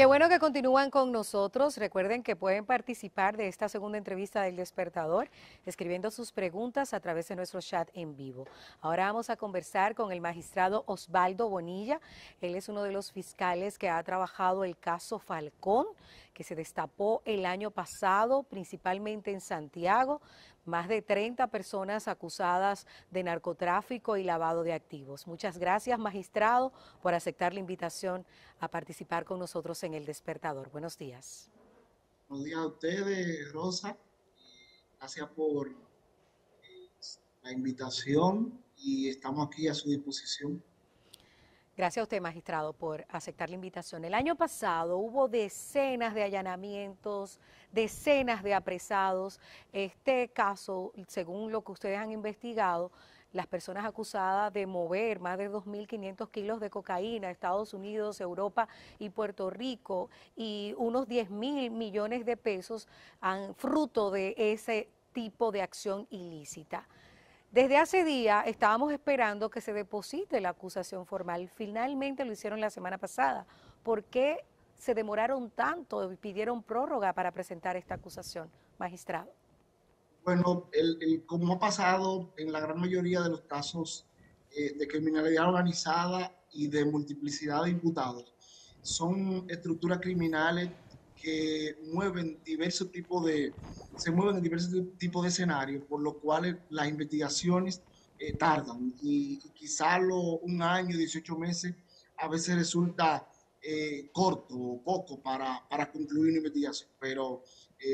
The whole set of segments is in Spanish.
Qué bueno que continúan con nosotros. Recuerden que pueden participar de esta segunda entrevista del Despertador escribiendo sus preguntas a través de nuestro chat en vivo. Ahora vamos a conversar con el magistrado Osvaldo Bonilla. Él es uno de los fiscales que ha trabajado el caso Falcón, que se destapó el año pasado, principalmente en Santiago. Más de 30 personas acusadas de narcotráfico y lavado de activos. Muchas gracias, magistrado, por aceptar la invitación a participar con nosotros en El Despertador. Buenos días. Buenos días a ustedes, Rosa. Gracias por la invitación y estamos aquí a su disposición. Gracias a usted, magistrado, por aceptar la invitación. El año pasado hubo decenas de allanamientos, decenas de apresados. Este caso, según lo que ustedes han investigado, las personas acusadas de mover más de 2.500 kilos de cocaína a Estados Unidos, Europa y Puerto Rico, y unos 10.000 millones de pesos fruto de ese tipo de acción ilícita. Desde hace día estábamos esperando que se deposite la acusación formal. Finalmente lo hicieron la semana pasada. ¿Por qué se demoraron tanto y pidieron prórroga para presentar esta acusación, magistrado? Bueno, como ha pasado en la gran mayoría de los casos de criminalidad organizada y de multiplicidad de imputados, son estructuras criminales que se mueven en diversos tipos de escenarios, por lo cual las investigaciones tardan y quizá un año, 18 meses, a veces resulta corto o poco para concluir una investigación, pero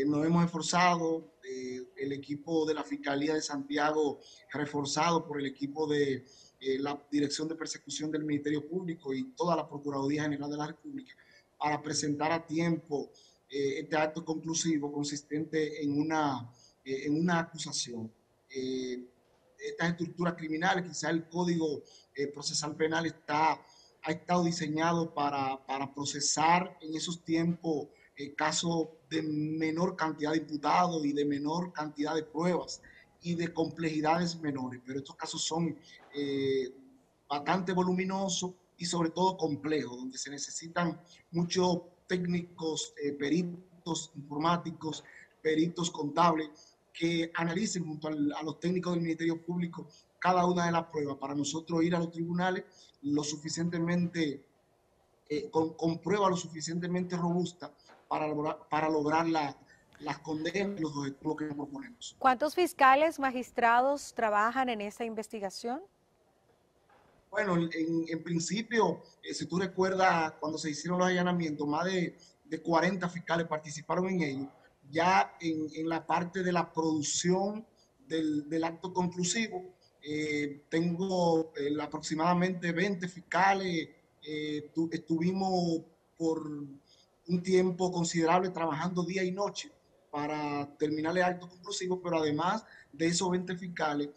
nos hemos esforzado, el equipo de la Fiscalía de Santiago reforzado por el equipo de la Dirección de Persecución del Ministerio Público y toda la Procuraduría General de la República, para presentar a tiempo este acto conclusivo consistente en una acusación. Estas estructuras criminales, quizá el Código Procesal Penal ha estado diseñado para procesar en esos tiempos casos de menor cantidad de imputados y de menor cantidad de pruebas y de complejidades menores, pero estos casos son bastante voluminosos y sobre todo complejo, donde se necesitan muchos técnicos, peritos informáticos, peritos contables, que analicen junto a los técnicos del Ministerio Público cada una de las pruebas para nosotros ir a los tribunales lo suficientemente, con pruebas lo suficientemente robustas para lograr las condenas y los objetivos que nos proponemos. ¿Cuántos fiscales, magistrados trabajan en esta investigación? Bueno, en principio, si tú recuerdas, cuando se hicieron los allanamientos, más de 40 fiscales participaron en ello. Ya en la parte de la producción del acto conclusivo, tengo aproximadamente 20 fiscales. Estuvimos por un tiempo considerable trabajando día y noche para terminar el acto conclusivo, pero además de esos 20 fiscales,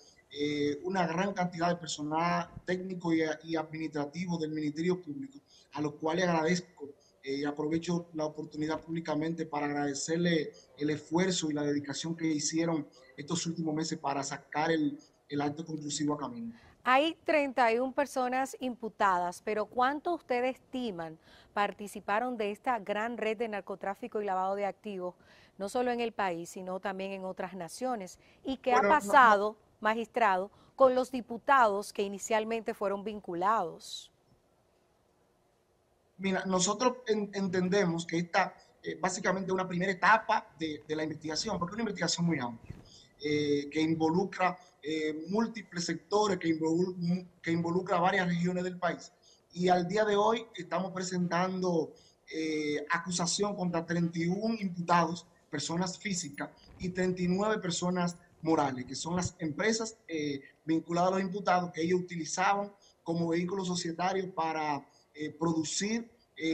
una gran cantidad de personal técnico y administrativo del Ministerio Público, a los cuales agradezco y aprovecho la oportunidad públicamente para agradecerle el esfuerzo y la dedicación que hicieron estos últimos meses para sacar el acto conclusivo a camino. Hay 31 personas imputadas, pero ¿cuánto ustedes estiman participaron de esta gran red de narcotráfico y lavado de activos, no solo en el país, sino también en otras naciones? ¿Y qué ha pasado, magistrado, con los diputados que inicialmente fueron vinculados? Mira, nosotros entendemos que esta básicamente una primera etapa de la investigación, porque es una investigación muy amplia, que involucra múltiples sectores, que involucra varias regiones del país. Y al día de hoy estamos presentando acusación contra 31 imputados, personas físicas, y 39 personas morales, que son las empresas vinculadas a los imputados que ellos utilizaban como vehículos societarios para producir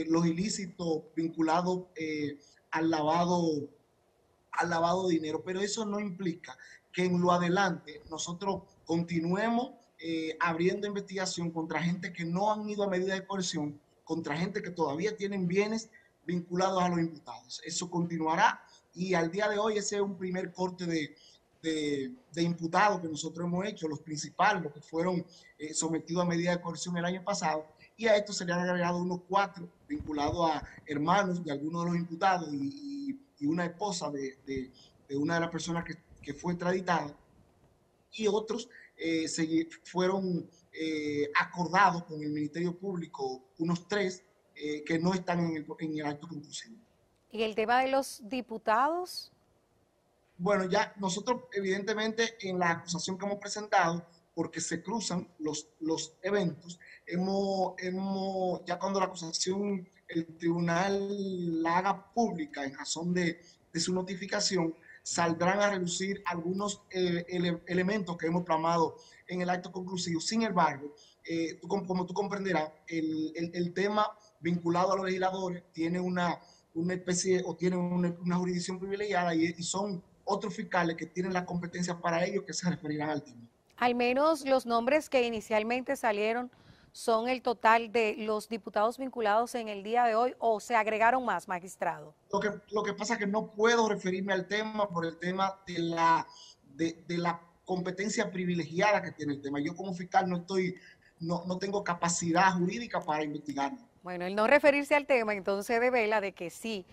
los ilícitos vinculados al lavado de dinero. Pero eso no implica que en lo adelante nosotros continuemos abriendo investigación contra gente que no han ido a medida de coerción, contra gente que todavía tienen bienes vinculados a los imputados. Eso continuará y al día de hoy ese es un primer corte de imputados que nosotros hemos hecho, los principales, los que fueron sometidos a medida de coerción el año pasado, y a esto se le han agregado unos 4 vinculados a hermanos de algunos de los imputados y una esposa de una de las personas que fue extraditada, y otros fueron acordados con el Ministerio Público, unos 3 que no están en el acto conclusivo. ¿Y el tema de los diputados? Bueno, ya nosotros evidentemente en la acusación que hemos presentado, porque se cruzan los eventos, ya cuando la acusación el tribunal la haga pública en razón de su notificación, saldrán a relucir algunos elementos que hemos plasmado en el acto conclusivo. Sin embargo, como tú comprenderás, el tema vinculado a los legisladores tiene una especie o tiene una jurisdicción privilegiada y son otros fiscales que tienen la competencia para ellos que se referirán al tema. Al menos los nombres que inicialmente salieron son el total de los diputados vinculados en el día de hoy, ¿o se agregaron más, magistrado? Lo que pasa es que no puedo referirme al tema por el tema de la competencia privilegiada que tiene el tema. Yo como fiscal no tengo capacidad jurídica para investigarlo. Bueno, el no referirse al tema entonces devela de que sí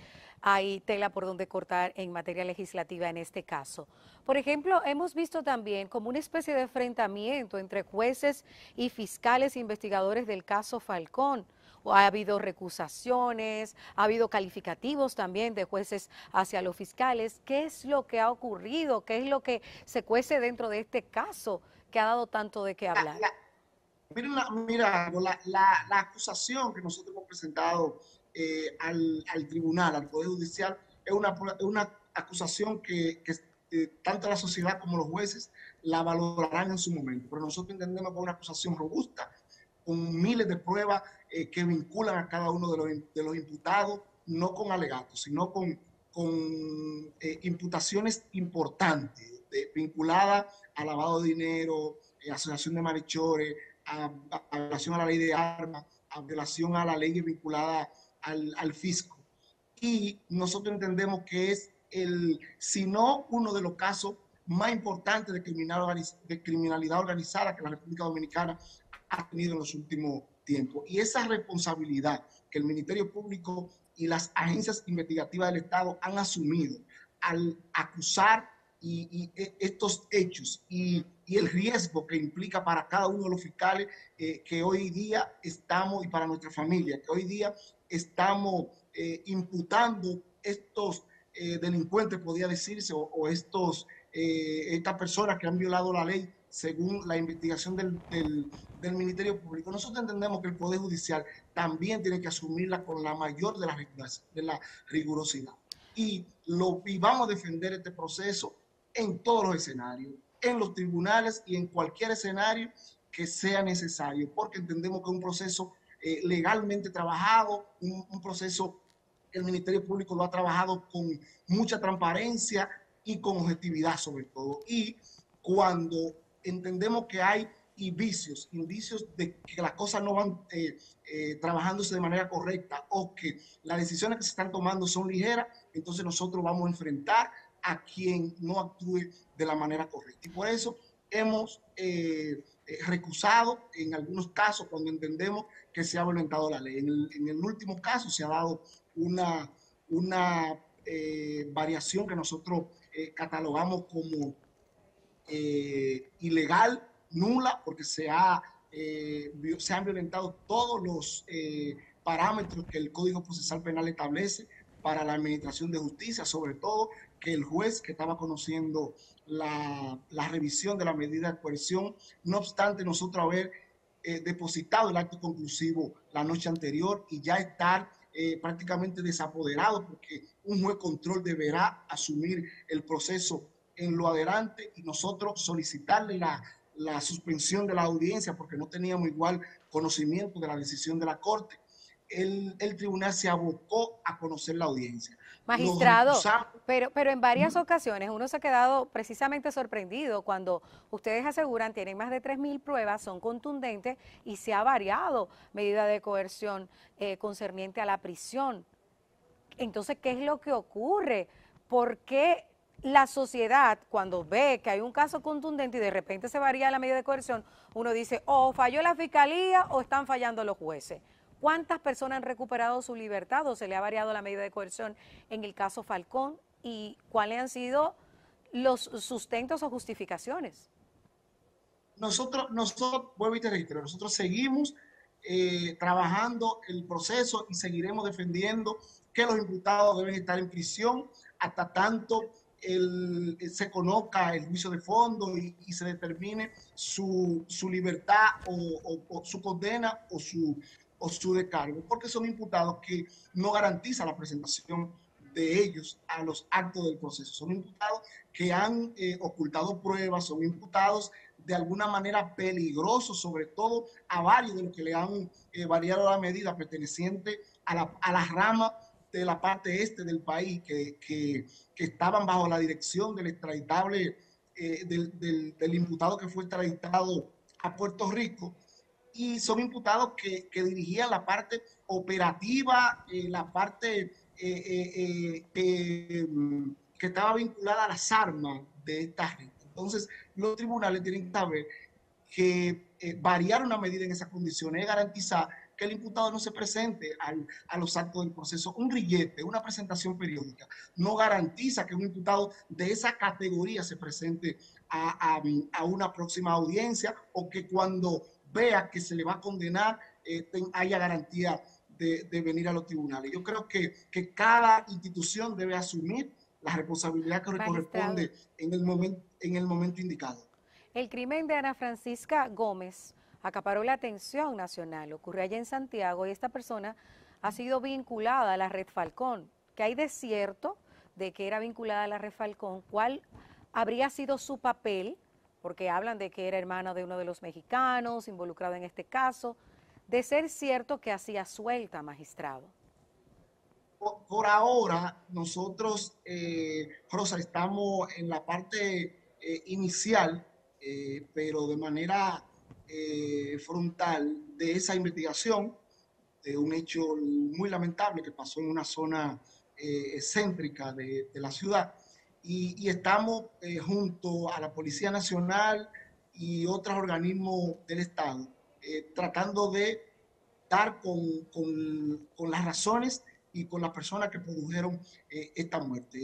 hay tela por donde cortar en materia legislativa en este caso. Por ejemplo, hemos visto también como una especie de enfrentamiento entre jueces y fiscales investigadores del caso Falcón. Ha habido recusaciones, ha habido calificativos también de jueces hacia los fiscales. ¿Qué es lo que ha ocurrido? ¿Qué es lo que se cuece dentro de este caso que ha dado tanto de qué hablar? Mira, la acusación que nosotros hemos presentado al tribunal, al Poder Judicial, es una acusación que tanto la sociedad como los jueces la valorarán en su momento. Pero nosotros entendemos que es una acusación robusta, con miles de pruebas que vinculan a cada uno de los imputados, no con alegatos, sino con imputaciones importantes, vinculadas a lavado de dinero, asociación de malhechores, a violación a la ley de armas, a violación a la ley vinculada al fisco. Y nosotros entendemos que es si no uno de los casos más importantes de criminalidad organizada que la República Dominicana ha tenido en los últimos tiempos. Y esa responsabilidad que el Ministerio Público y las agencias investigativas del Estado han asumido al acusar y estos hechos y el riesgo que implica para cada uno de los fiscales que hoy día estamos, y para nuestra familia, que hoy día estamos imputando estos delincuentes, podría decirse, o estas personas que han violado la ley según la investigación del Ministerio Público. Nosotros entendemos que el Poder Judicial también tiene que asumirla con la mayor de la rigurosidad. Y vamos a defender este proceso en todos los escenarios, en los tribunales y en cualquier escenario que sea necesario, porque entendemos que es un proceso legalmente trabajado, un proceso que el Ministerio Público lo ha trabajado con mucha transparencia y con objetividad sobre todo. Y cuando entendemos que hay indicios de que las cosas no van trabajándose de manera correcta o que las decisiones que se están tomando son ligeras, entonces nosotros vamos a enfrentar a quien no actúe de la manera correcta. Y por eso hemos recusado en algunos casos cuando entendemos que se ha violentado la ley. En el último caso se ha dado una variación que nosotros catalogamos como ilegal, nula, porque se han violentado todos los parámetros que el Código Procesal Penal establece para la administración de justicia, sobre todo que el juez que estaba conociendo la revisión de la medida de coerción, no obstante nosotros haber depositado el acto conclusivo la noche anterior y ya estar prácticamente desapoderado, porque un juez control deberá asumir el proceso en lo adelante y nosotros solicitarle la suspensión de la audiencia porque no teníamos igual conocimiento de la decisión de la Corte. El tribunal se abocó a conocer la audiencia. Magistrado, pero en varias ocasiones uno se ha quedado precisamente sorprendido cuando ustedes aseguran tienen más de 3.000 pruebas, son contundentes y se ha variado medida de coerción concerniente a la prisión. Entonces, ¿qué es lo que ocurre? ¿Por qué la sociedad, cuando ve que hay un caso contundente y de repente se varía la medida de coerción, uno dice, o falló la fiscalía o están fallando los jueces. ¿Cuántas personas han recuperado su libertad o se le ha variado la medida de coerción en el caso Falcón? ¿Y cuáles han sido los sustentos o justificaciones? Nosotros vuelvo y te reitero, nosotros seguimos trabajando el proceso y seguiremos defendiendo que los imputados deben estar en prisión hasta tanto se conozca el juicio de fondo y se determine su libertad o su condena o su descargo, porque son imputados que no garantiza la presentación de ellos a los actos del proceso. Son imputados que han ocultado pruebas, son imputados de alguna manera peligrosos, sobre todo a varios de los que le han variado la medida perteneciente a la rama de la parte este del país que estaban bajo la dirección del extraditable, del imputado que fue extraditado a Puerto Rico, y son imputados que dirigían la parte operativa, la parte que estaba vinculada a las armas de esta gente. Entonces, los tribunales tienen que saber que variar una medida en esas condiciones es garantizar que el imputado no se presente a los actos del proceso. Un grillete, una presentación periódica, no garantiza que un imputado de esa categoría se presente a una próxima audiencia, o que cuando vea que se le va a condenar haya garantía de venir a los tribunales. Yo creo que cada institución debe asumir la responsabilidad que le corresponde en el momento indicado. El crimen de Ana Francisca Gómez acaparó la atención nacional, ocurrió allá en Santiago, y esta persona ha sido vinculada a la red Falcón. ¿Qué hay de cierto de que era vinculada a la red Falcón? ¿Cuál habría sido su papel? Porque hablan de que era hermana de uno de los mexicanos involucrado en este caso. De ser cierto, que hacía suelta, magistrado. Por ahora, nosotros, Rosa, estamos en la parte inicial, pero de manera frontal, de esa investigación, de un hecho muy lamentable que pasó en una zona céntrica de la ciudad. Y estamos junto a la Policía Nacional y otros organismos del Estado, tratando de dar con las razones y con las personas que produjeron esta muerte.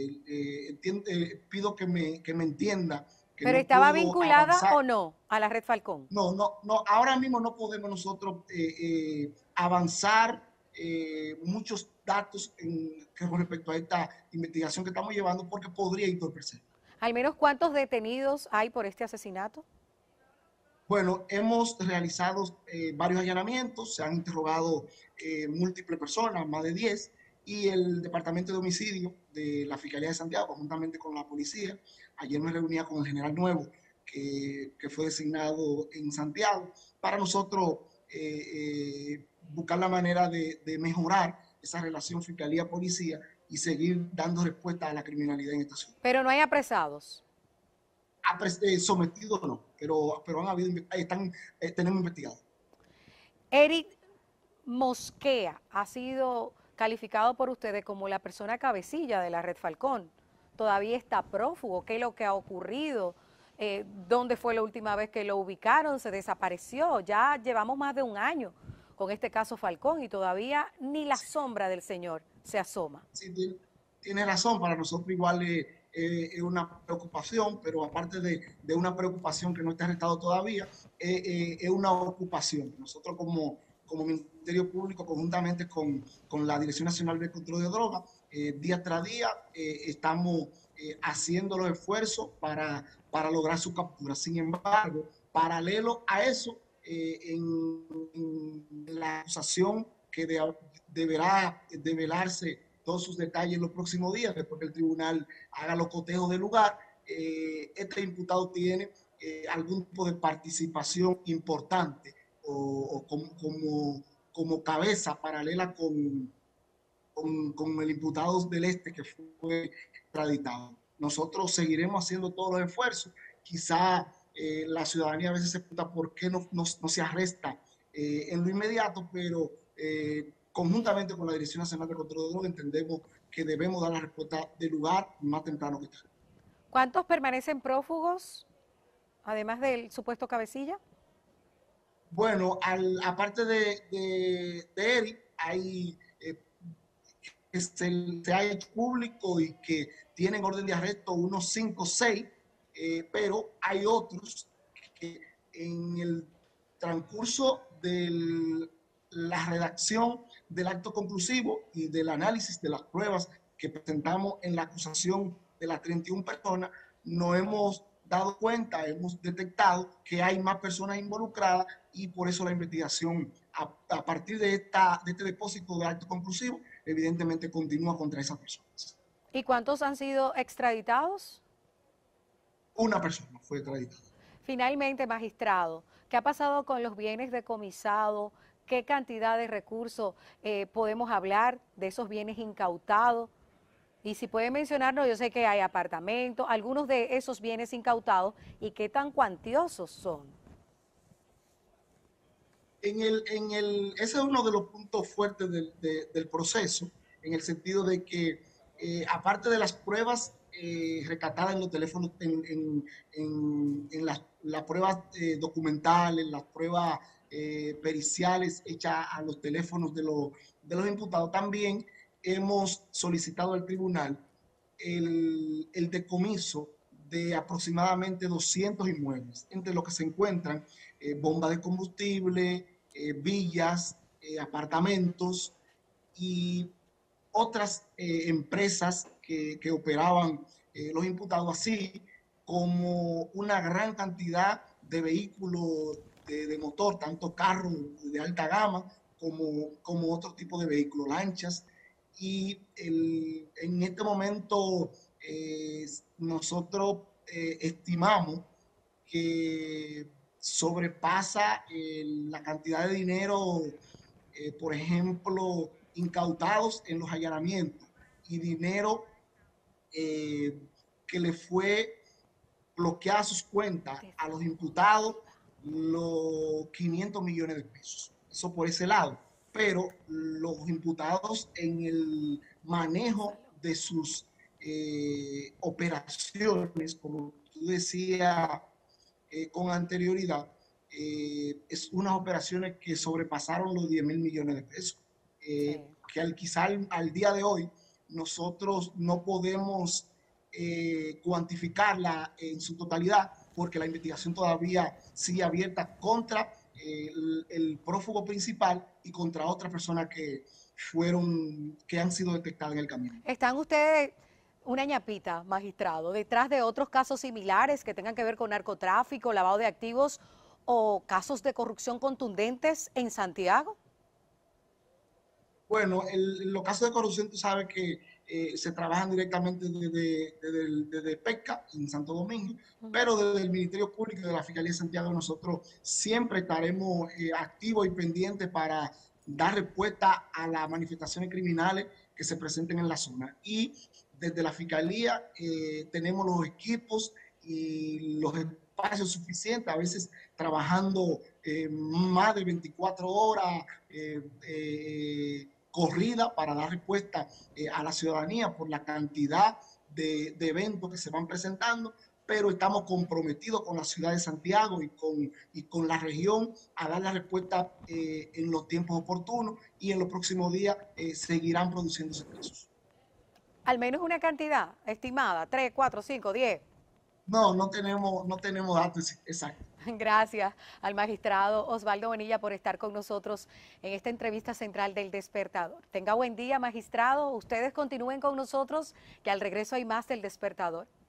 Pido que me entienda. Que ¿pero no estaba vinculada avanzar o no a la red Falcón? No, ahora mismo no podemos nosotros avanzar muchos datos con respecto a esta investigación que estamos llevando, porque podría entorpecer. ¿Al menos cuántos detenidos hay por este asesinato? Bueno, hemos realizado varios allanamientos, se han interrogado múltiples personas, más de 10, y el Departamento de Homicidio de la Fiscalía de Santiago, juntamente con la policía, ayer me reunía con el General Nuevo, que fue designado en Santiago, para nosotros buscar la manera de mejorar esa relación fiscalía-policía y seguir dando respuesta a la criminalidad en esta ciudad. Pero no hay apresados. Sometidos no, pero han habido, tenemos investigados. Eric Mosquea ha sido calificado por ustedes como la persona cabecilla de la red Falcón. Todavía está prófugo. ¿Qué es lo que ha ocurrido? ¿Dónde fue la última vez que lo ubicaron? ¿Se desapareció? Ya llevamos más de un año con este caso Falcón y todavía ni la sombra del señor se asoma. Sí, tiene razón. Para nosotros igual es una preocupación, pero aparte de una preocupación que no está arrestado todavía, es una ocupación. Nosotros como Ministerio Público, conjuntamente con la Dirección Nacional de Control de Drogas, día tras día estamos haciendo los esfuerzos para lograr su captura. Sin embargo, paralelo a eso, en la acusación que deberá develarse todos sus detalles en los próximos días, después que el tribunal haga los cotejos del lugar, este imputado tiene algún tipo de participación importante o como cabeza paralela con el imputado del este que fue extraditado. Nosotros seguiremos haciendo todos los esfuerzos. Quizá la ciudadanía a veces se pregunta por qué no se arresta en lo inmediato, pero conjuntamente con la Dirección Nacional de Control de Drogas entendemos que debemos dar la respuesta de lugar más temprano que tarde. ¿Cuántos permanecen prófugos, además del supuesto cabecilla? Bueno, aparte de Eric, hay... se ha hecho público y que tienen orden de arresto unos 5 o 6, pero hay otros que en el transcurso de la redacción del acto conclusivo y del análisis de las pruebas que presentamos en la acusación de las 31 personas, nos hemos dado cuenta, hemos detectado que hay más personas involucradas y por eso la investigación a partir de este depósito de acto conclusivo evidentemente continúa contra esas personas. ¿Y cuántos han sido extraditados? Una persona fue extraditada. Finalmente, magistrado, ¿qué ha pasado con los bienes decomisados? ¿Qué cantidad de recursos podemos hablar de esos bienes incautados? Y si puede mencionarnos, yo sé que hay apartamentos, algunos de esos bienes incautados, ¿y qué tan cuantiosos son? Ese es uno de los puntos fuertes del proceso, en el sentido de que, aparte de las pruebas rescatadas en los teléfonos, en las pruebas documentales, las pruebas periciales hechas a los teléfonos de los imputados, también hemos solicitado al tribunal el decomiso de aproximadamente 200 inmuebles, entre los que se encuentran bombas de combustible, villas, apartamentos y otras empresas que operaban los imputados, así como una gran cantidad de vehículos de motor, tanto carros de alta gama como otro tipo de vehículos, lanchas. Y en este momento nosotros estimamos que sobrepasa la cantidad de dinero, por ejemplo, incautados en los allanamientos, y dinero que le fue bloqueada sus cuentas a los imputados, los 500 millones de pesos. Eso por ese lado. Pero los imputados, en el manejo de sus operaciones, como tú decías con anterioridad, es unas operaciones que sobrepasaron los 10 mil millones de pesos, que quizá al día de hoy nosotros no podemos cuantificarla en su totalidad, porque la investigación todavía sigue abierta contra el prófugo principal y contra otras personas que han sido detectadas en el camino. ¿Están ustedes, una ñapita, magistrado, detrás de otros casos similares que tengan que ver con narcotráfico, lavado de activos o casos de corrupción contundentes en Santiago? Bueno, los casos de corrupción, tú sabes que se trabajan directamente desde PECA en Santo Domingo, pero desde el Ministerio Público y de la Fiscalía de Santiago nosotros siempre estaremos activos y pendientes para dar respuesta a las manifestaciones criminales que se presenten en la zona. Y desde la Fiscalía tenemos los equipos y los espacios suficientes, a veces trabajando más de 24 horas corrida, para dar respuesta a la ciudadanía por la cantidad de eventos que se van presentando, pero estamos comprometidos con la ciudad de Santiago y con la región a dar la respuesta en los tiempos oportunos, y en los próximos días seguirán produciéndose casos. ¿Al menos una cantidad estimada? ¿3, 4, 5, 10? No, no tenemos datos exactos. Gracias al magistrado Osvaldo Bonilla por estar con nosotros en esta entrevista central del Despertador. Tenga buen día, magistrado. Ustedes continúen con nosotros, que al regreso hay más del Despertador.